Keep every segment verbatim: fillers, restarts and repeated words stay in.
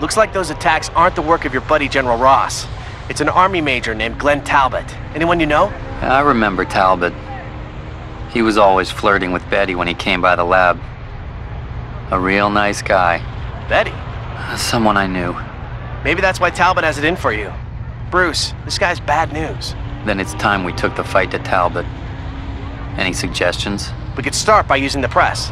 Looks like those attacks aren't the work of your buddy General Ross. It's an army major named Glenn Talbot. Anyone you know? I remember Talbot. He was always flirting with Betty when he came by the lab. A real nice guy. Betty? Someone I knew. Maybe that's why Talbot has it in for you. Bruce, this guy's bad news. Then it's time we took the fight to Talbot. Any suggestions? We could start by using the press.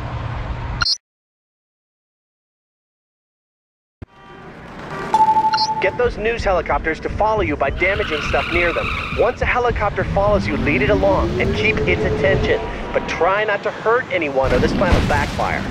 Get those news helicopters to follow you by damaging stuff near them. Once a helicopter follows you, lead it along and keep its attention. But try not to hurt anyone or this plan will backfire.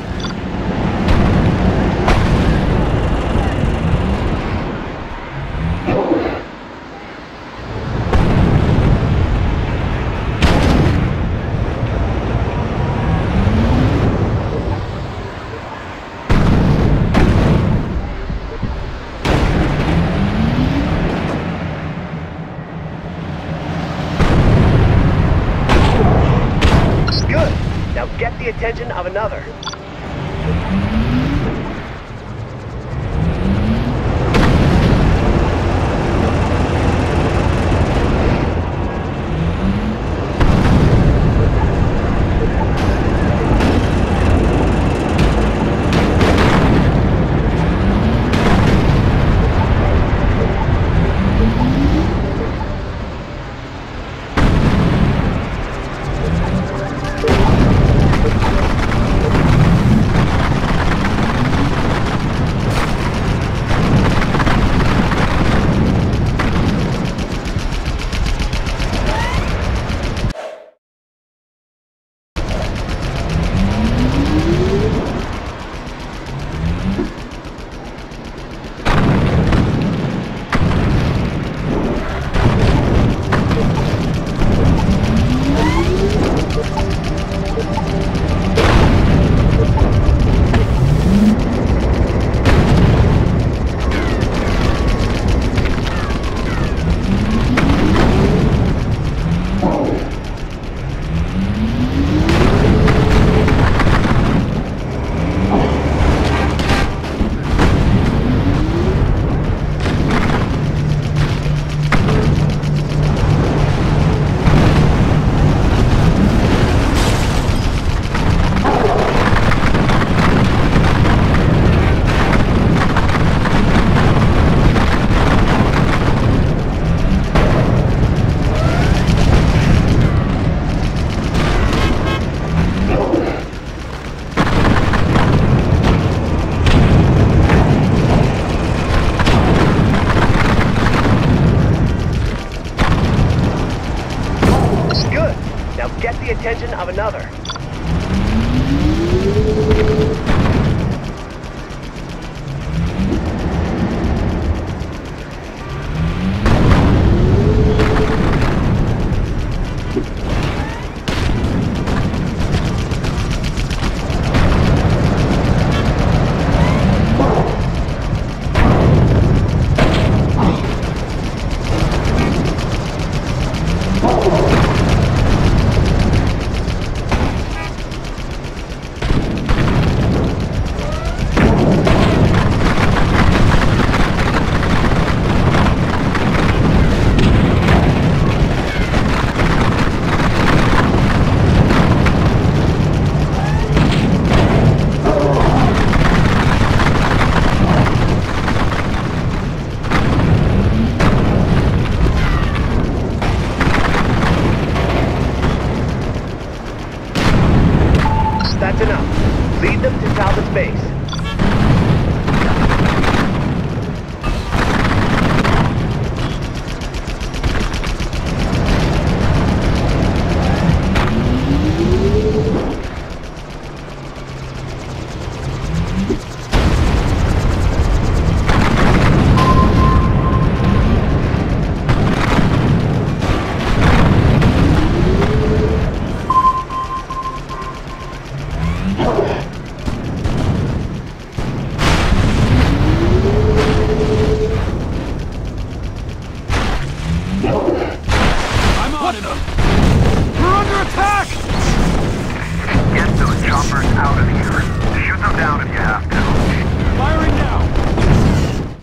Get the attention of another. Get the attention of another. That's enough. Lead them to Talbot's base. Out of here. Shoot them down if you have to. Firing now!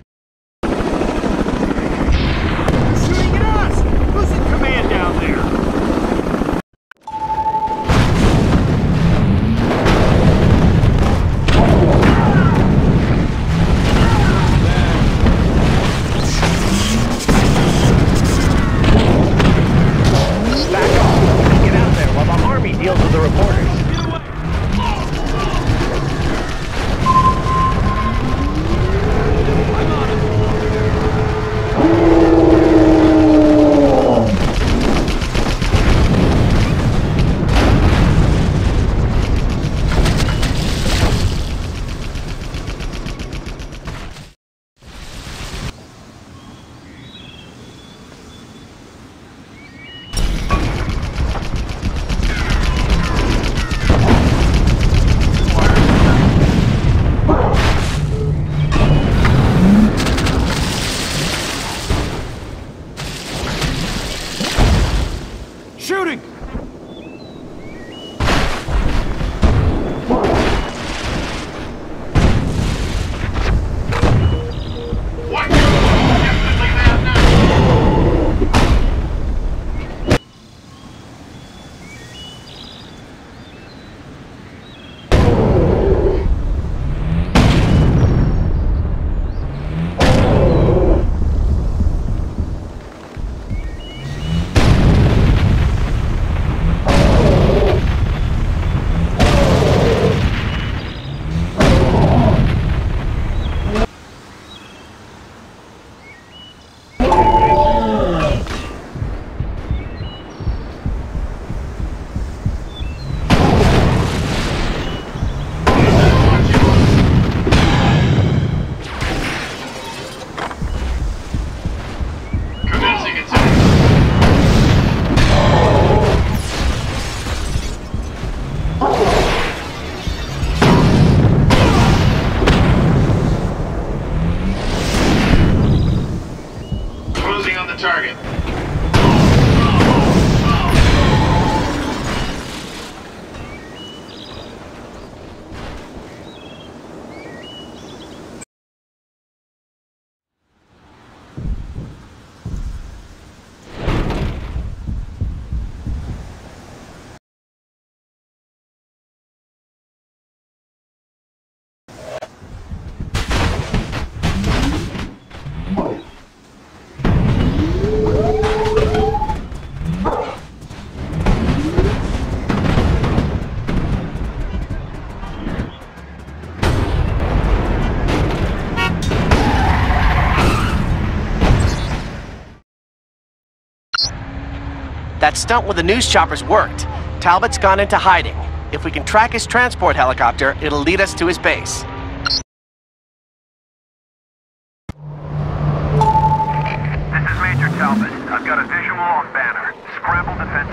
shooting! Target. That stunt with the news choppers worked. Talbot's gone into hiding. If we can track his transport helicopter, it'll lead us to his base. This is Major Talbot. I've got a visual on Banner. Scramble defense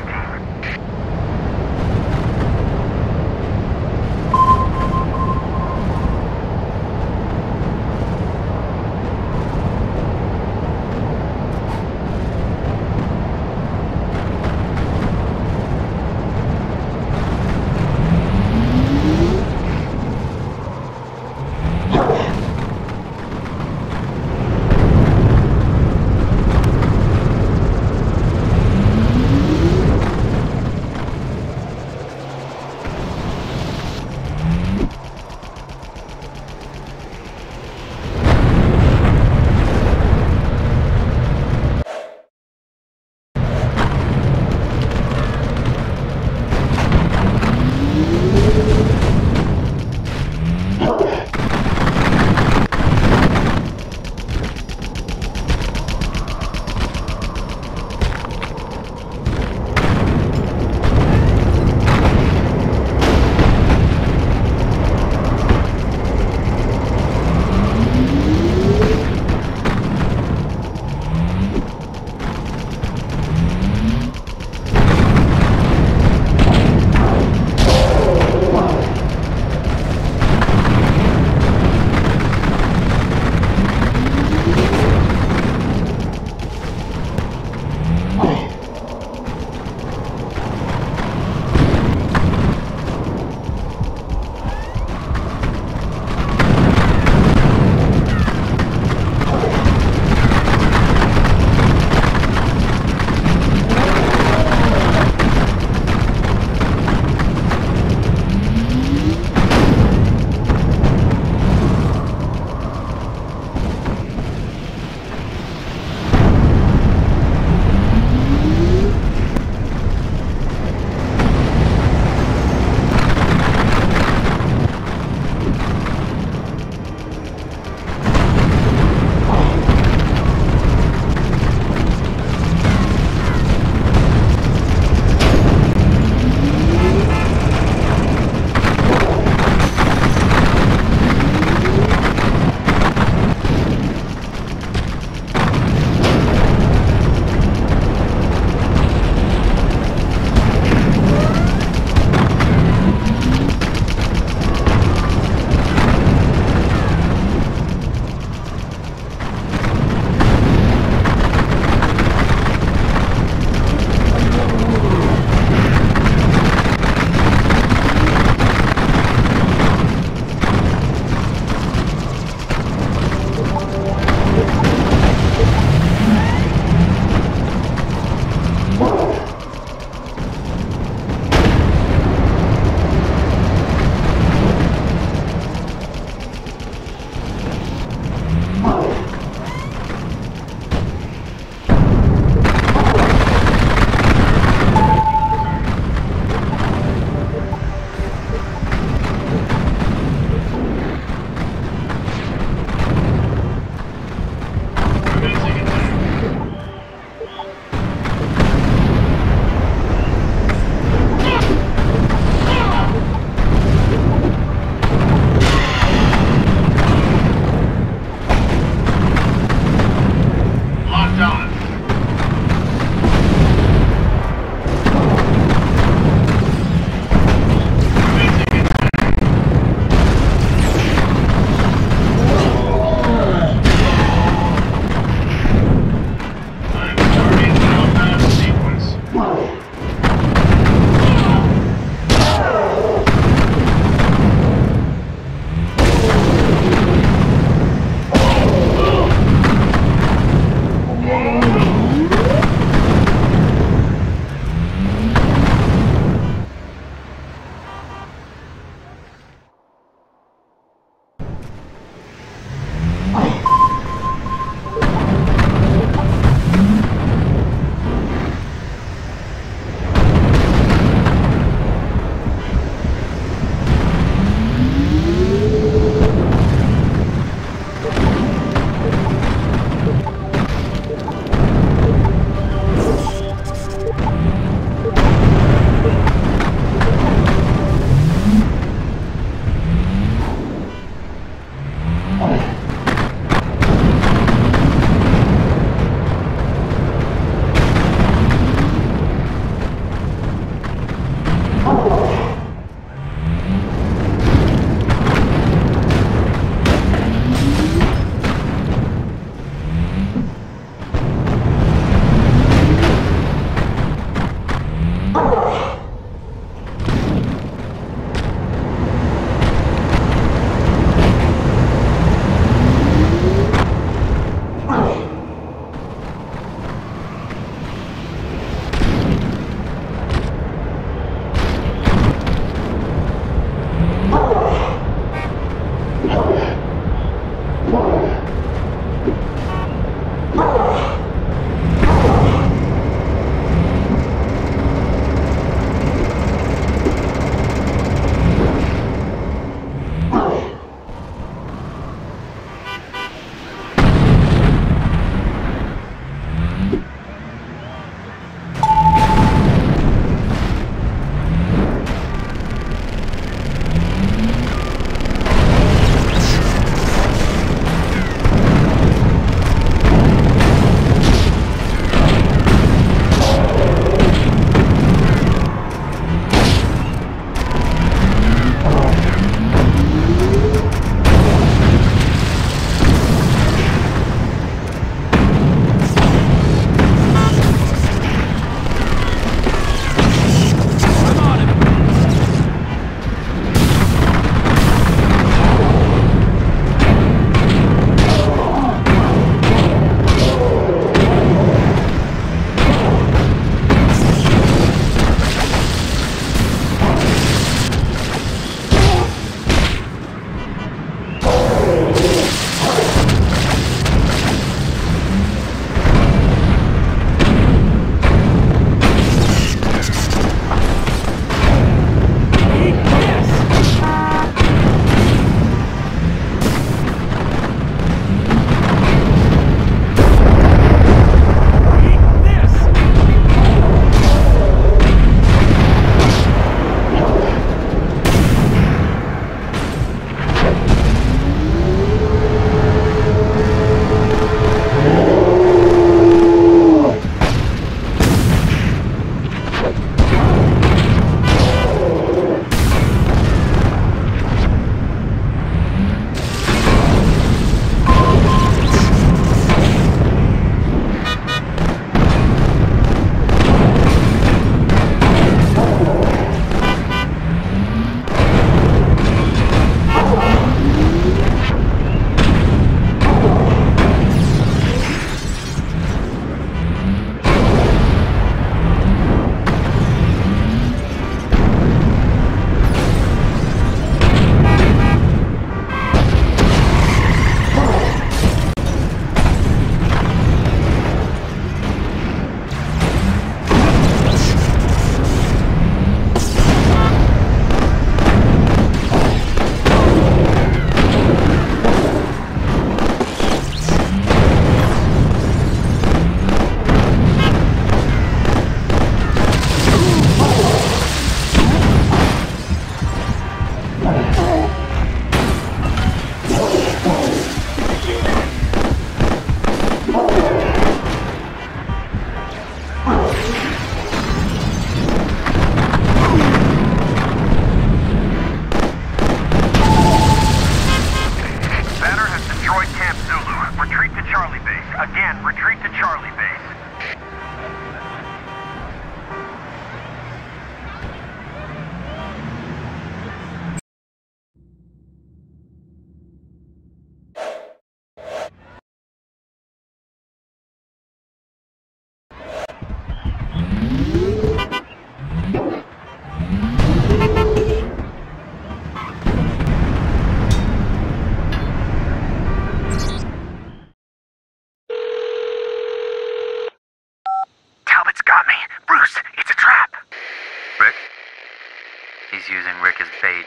fate.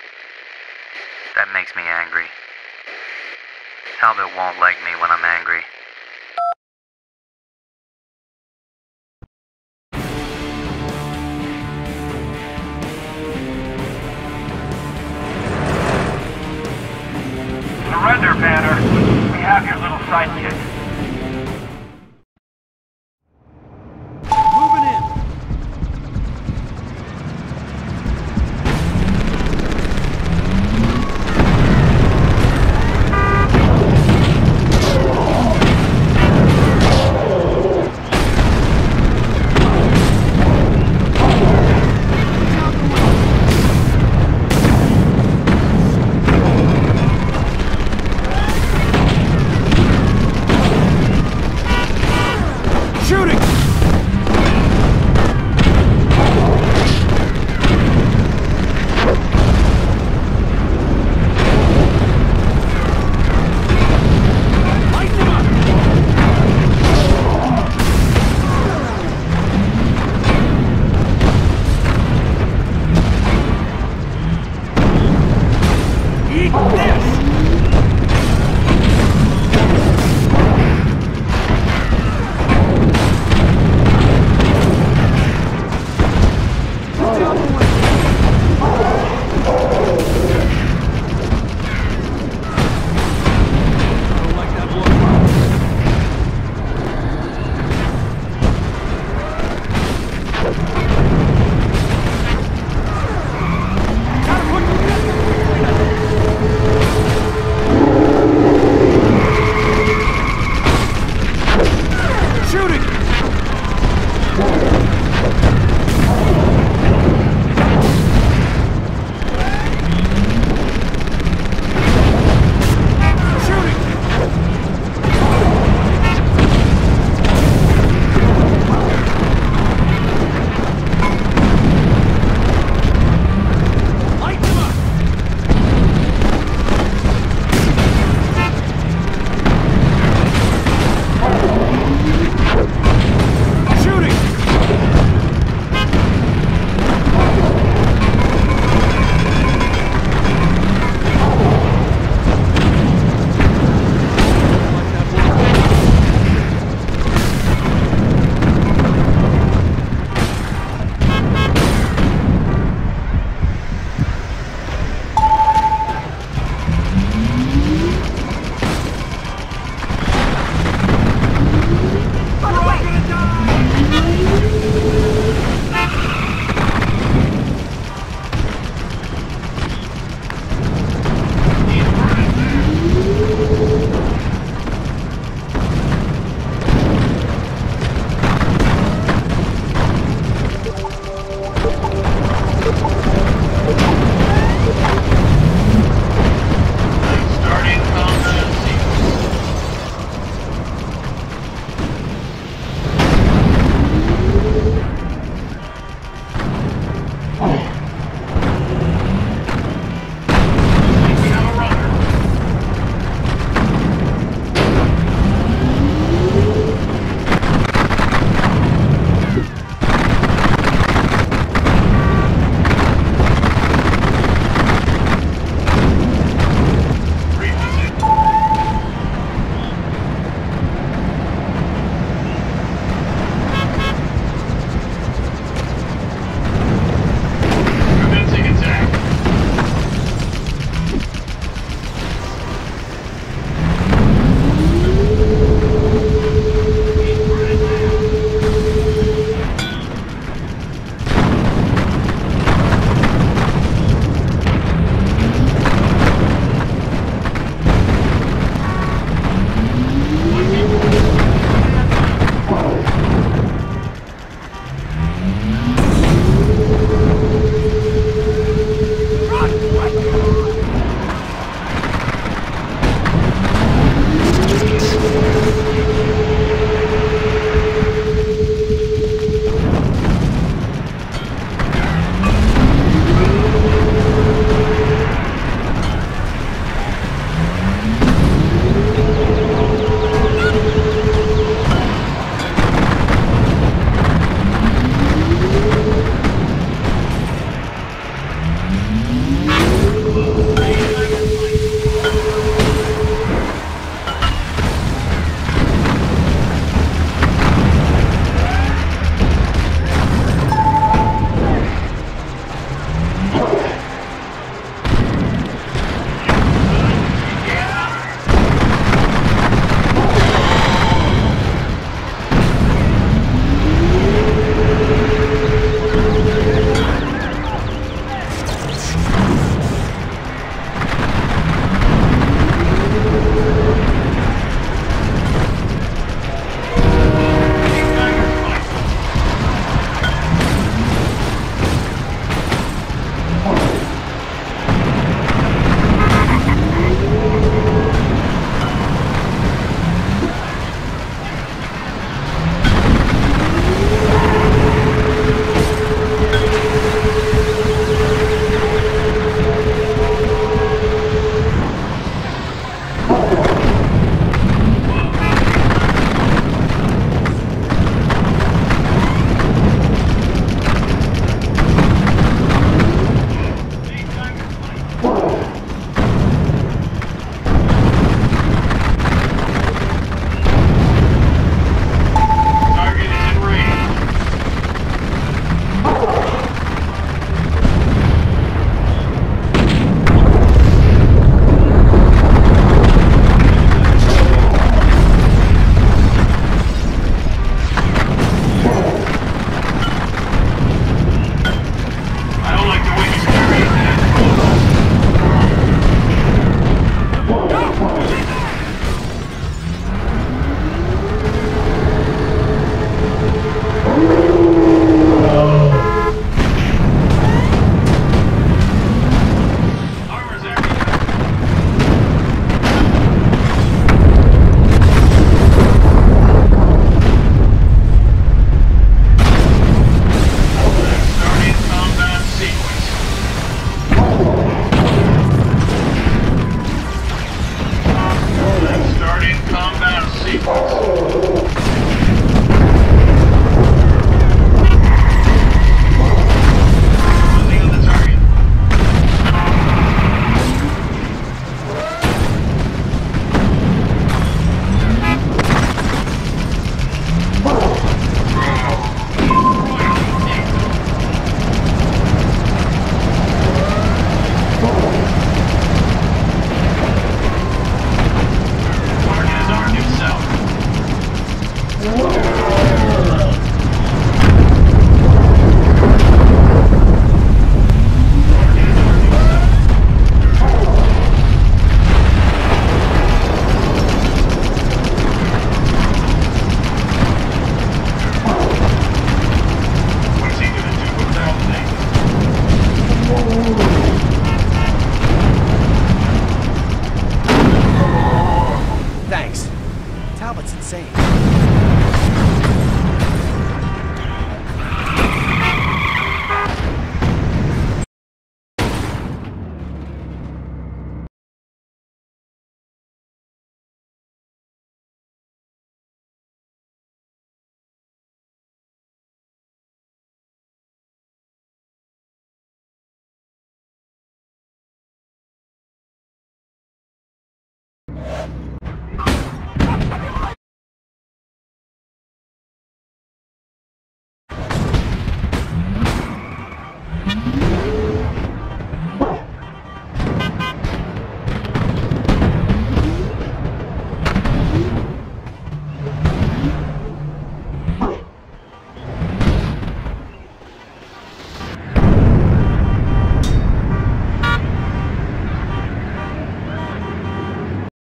That makes me angry. Talbot won't like me when I'm angry.